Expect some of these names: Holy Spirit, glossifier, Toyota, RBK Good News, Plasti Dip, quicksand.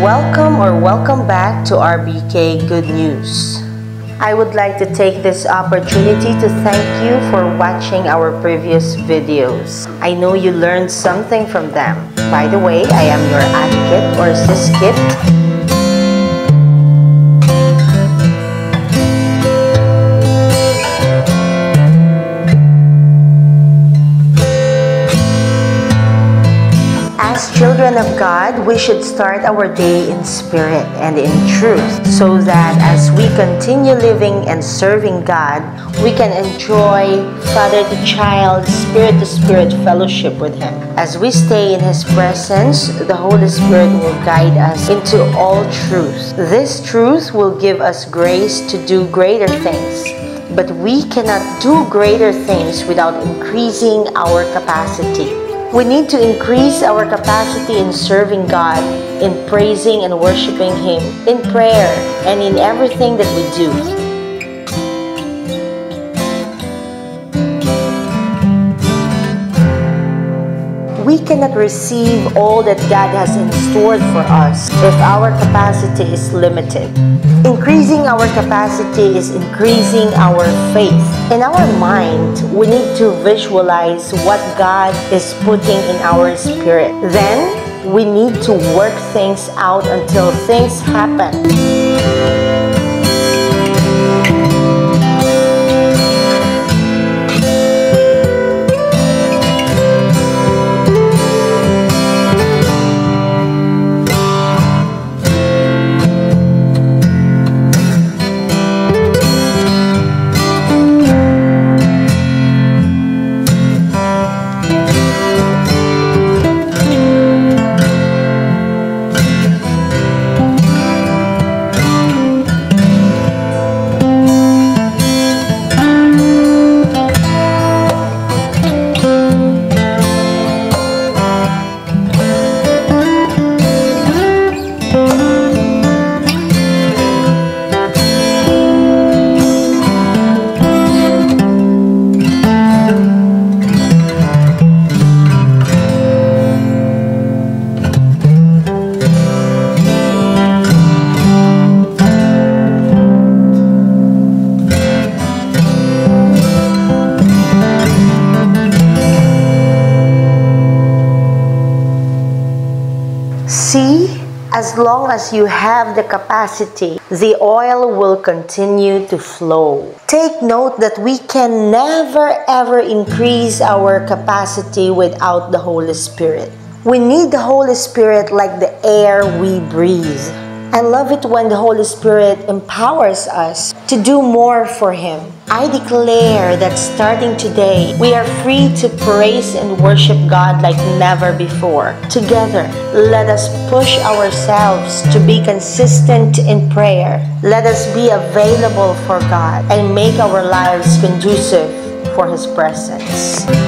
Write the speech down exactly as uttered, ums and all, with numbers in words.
Welcome or welcome back to R B K Good News. I would like to take this opportunity to thank you for watching our previous videos. I know you learned something from them. By the way, I am your Aunt Kit or Sis Kit. As children of God, we should start our day in spirit and in truth, so that as we continue living and serving God, we can enjoy father to child, spirit to spirit fellowship with Him. As we stay in His presence, the Holy Spirit will guide us into all truth. This truth will give us grace to do greater things. But we cannot do greater things without increasing our capacity. We need to increase our capacity in serving God, in praising and worshiping Him, in prayer, and in everything that we do. We cannot receive all that God has in store for us if our capacity is limited. Increasing our capacity is increasing our faith. In our mind, we need to visualize what God is putting in our spirit. Then, we need to work things out until things happen. See, as long as you have the capacity, the oil will continue to flow. Take note that we can never ever increase our capacity without the Holy Spirit. We need the Holy Spirit like the air we breathe. I love it when the Holy Spirit empowers us to do more for Him. I declare that starting today, we are free to praise and worship God like never before. Together, let us push ourselves to be consistent in prayer. Let us be available for God and make our lives conducive for His presence.